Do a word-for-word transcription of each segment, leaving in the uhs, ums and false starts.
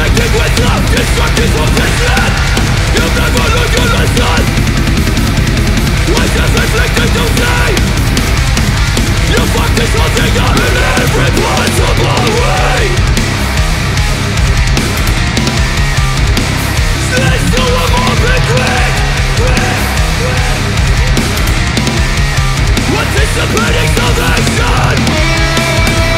Connected with love, destructive obsession. You never learned your lesson. Life is reflected today. You fucked this whole thing up, and everyone's a blowaway. Slice through a moment, quick, quick, quick. Anticipating salvation. Go!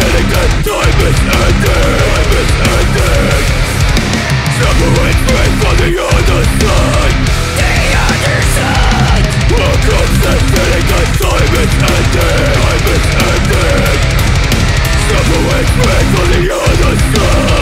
feeling that time is ending. Time is ending. Separate me from the other side. The other side. Woke up that feeling that time is ending. Time is ending. Separate me from the other side. The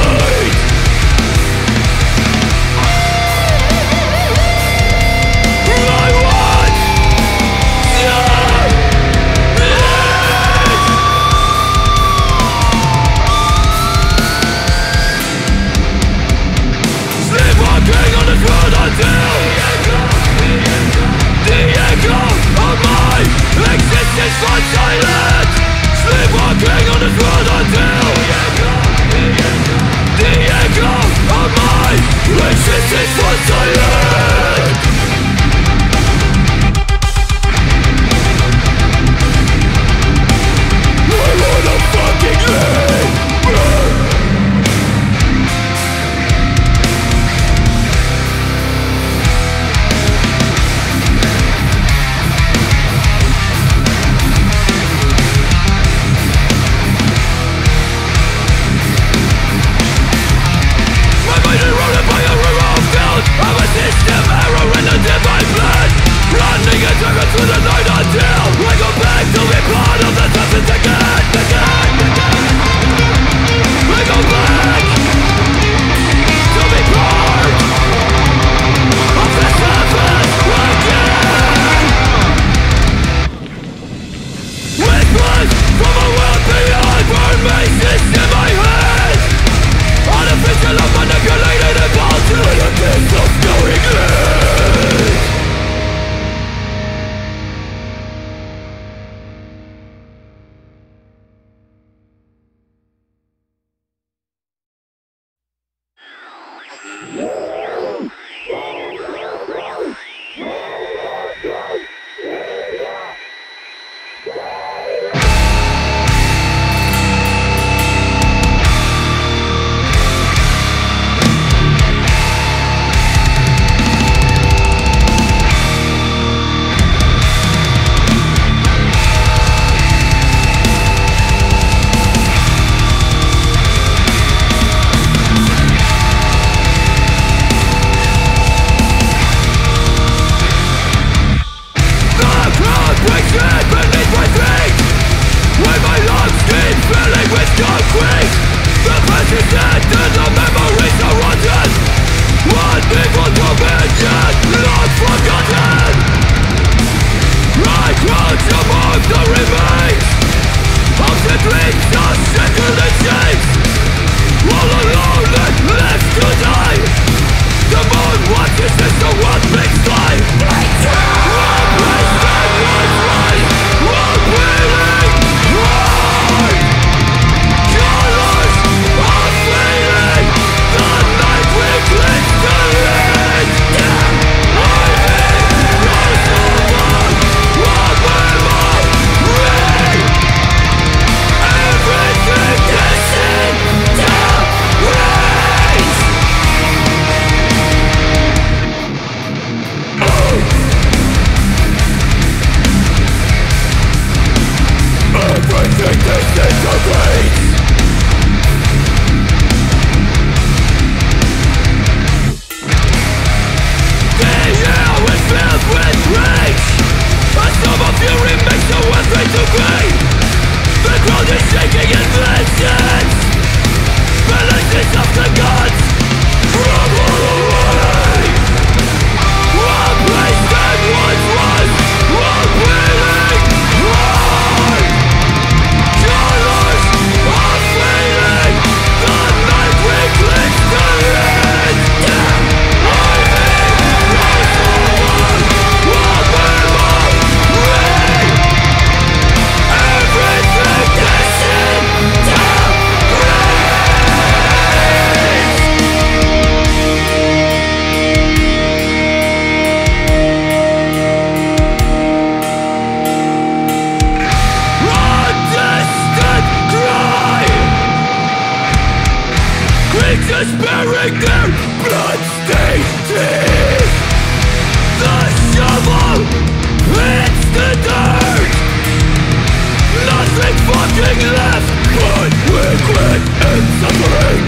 nothing fucking left but regret and suffering.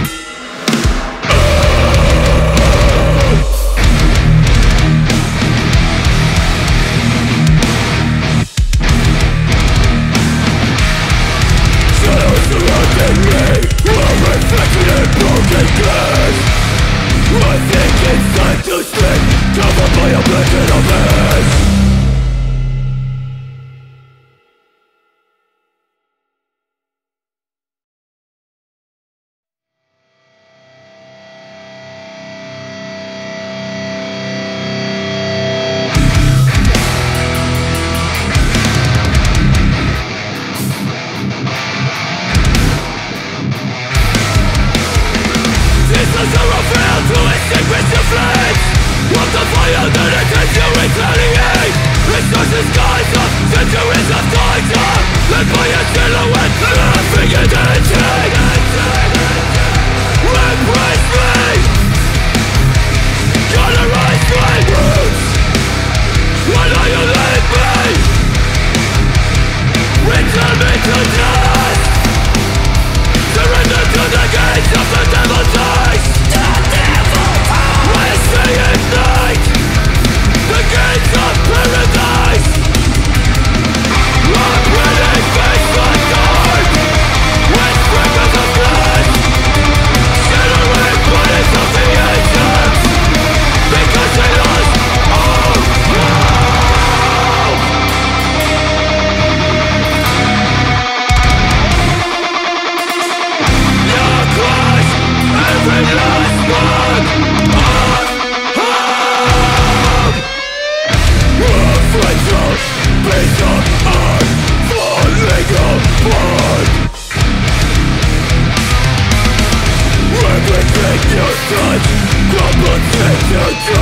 Shadows surrounding me are reflected in broken glass. I think it's time to sleep, covered by a blanket of ash. Your touch, come and take your touch.